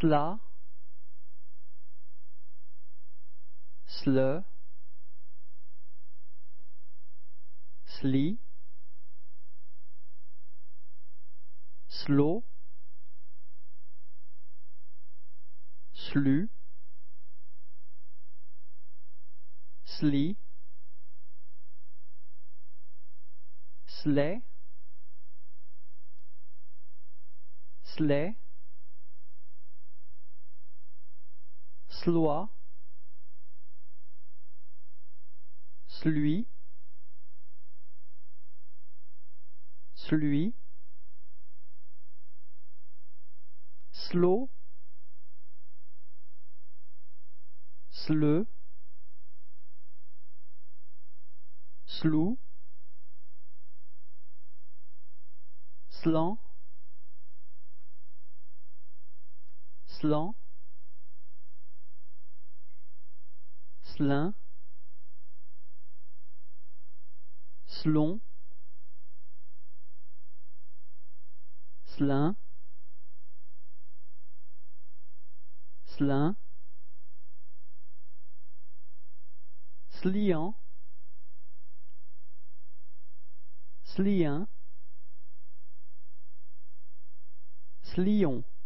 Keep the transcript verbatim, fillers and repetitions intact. cela, cele, sli, slo, slu, sli, slay, slay, sloi, slui, slui, slo, sle, slou, slan, slan, slin, slon, slin, slin, sliant, slien, slion.